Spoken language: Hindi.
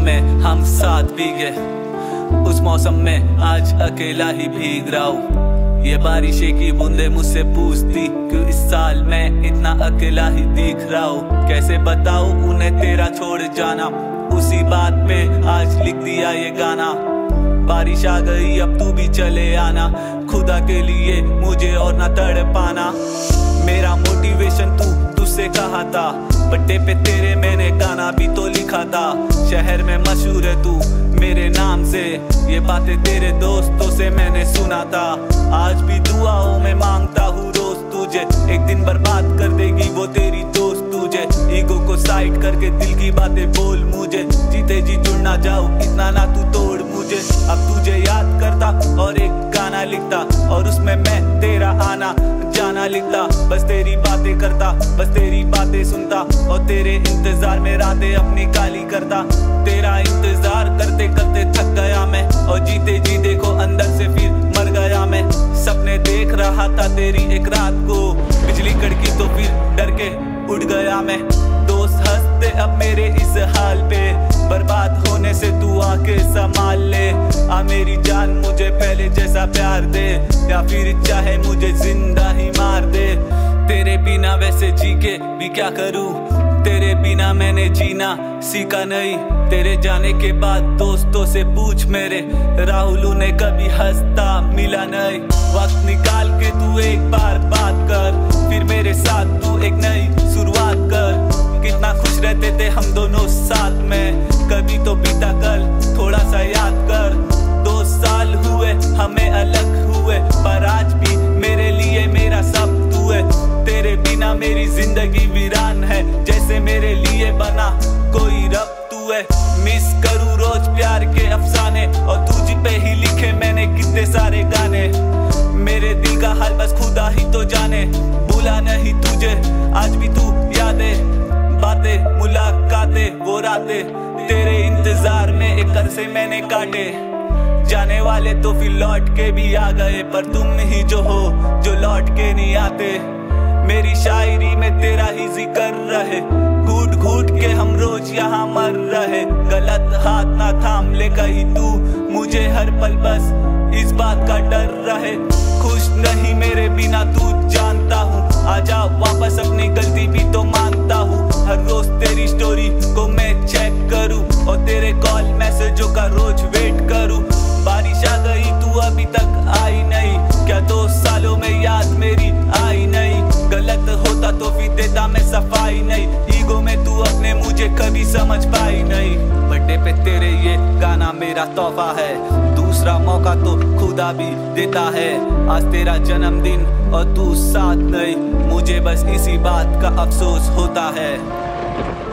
मौसम में हम साथ भीगे, उस मौसम में आज अकेला ही भीग रहा हूँ। ये बारिशे की बूंदे मुझसे पूछती क्यों इस साल मैं इतना अकेला ही दिख रहा हूँ। कैसे बताऊँ उन्हें तेरा छोड़ जाना, उसी बात पे आज लिख दिया ये गाना। बारिश आ गई अब तू भी चले आना, खुदा के लिए मुझे और ना तड़ पाना। मेरा मोटिवेशन तुझसे कहा था, बर्थडे पे तेरे मैंने गाना भी तो लिखा था। शहर में मशहूर है तू मेरे नाम से, ये बातें तेरे दोस्तों से मैंने सुना था। आज भी दुआओं में मांगता हूँ रोज तुझे, एक दिन बर्बाद कर देगी वो तेरी दोस्त तुझे। ईगो को साइड करके दिल की बातें बोल मुझे, जीते जी जुड़ना जाओ इतना ना तू तोड़ मुझे। अब तुझे याद करता और एक गाना लिखता, और उसमें मैं तेरा आना जाना लिखता। बस तेरी बातें करता, बस तेरी बातें सुनता, और तेरे इंतजार में रातें अपनी काली करता। तेरा इंतजार करते करते थक गया मैं, और जीते जी देखो अंदर से फिर मर गया मैं। सपने देख रहा था तेरी एक रात को, बिजली कड़की तो फिर डर के उड़ गया मैं। दोस्त हंसते अब मेरे इस हाल पे, बर्बाद होने से तू आके संभाल ले। आ मेरी जान मुझे पहले जैसा प्यार दे, या फिर चाहे मुझे जिंदा ही मार दे। तेरे बिना वैसे जी के भी क्या करूं, तेरे बिना मैंने जीना सीखा नहीं। तेरे जाने के बाद दोस्तों से पूछ मेरे, राहुल ने कभी हंसता मिला नहीं। वक्त निकाल के तू एक बार बात कर, फिर मेरे साथ तू एक नई शुरुआत कर। कितना खुश रहते थे हम दोनों साथ में, कभी तो बीता कल थोड़ा सा याद कर। 2 साल हुए हमें अलग हुए, पर आज भी मेरे लिए मेरा सब तू है। तेरे बिना मेरी जिंदगी वीरान है, जैसे मेरे लिए बना कोई रब तू है। मिस करूँ रोज प्यार के अफसाने, और तुझ पे ही लिखे मैंने कितने सारे गाने। मेरे दिल का हाल बस खुदा ही तो जाने, भूला नहीं तुझे आज भी तू यादें। बातें मुलाकातें वो रातें तेरे इंतजार में एक अरसे मैंने काटे। जाने वाले तो फिर लौट के भी आ गए, पर तुम ही जो हो जो लौट के नहीं आते। मेरी शायरी में तेरा ही जिक्र रहे, घूट घूट के हम रोज यहाँ मर रहे। गलत हाथ ना थाम ले कहीं तू मुझे, हर पल बस इस बात का डर रहे। खुश नहीं मेरे बिना तू जानता हूँ, आजा वापस अपनी गलती भी तो मानता हूँ। हर रोज तेरी स्टोरी को मैं चेक करूँ, और तेरे कॉल मैसेजों का रोज वेट करूँ। बारिश आ गई तू अभी तक आई नहीं, क्या 2 सालों में याद मेरी आई नहीं। गलत होता तो फिर देता मैं सफाई नहीं, ईगो में तू अपने मुझे कभी समझ पाई नहीं। बर्थडे पे तेरे ये गाना मेरा तोहफा है, दूसरा मौका तो खुदा भी देता है। आज तेरा जन्मदिन और तू साथ नहीं, मुझे बस इसी बात का अफसोस होता है।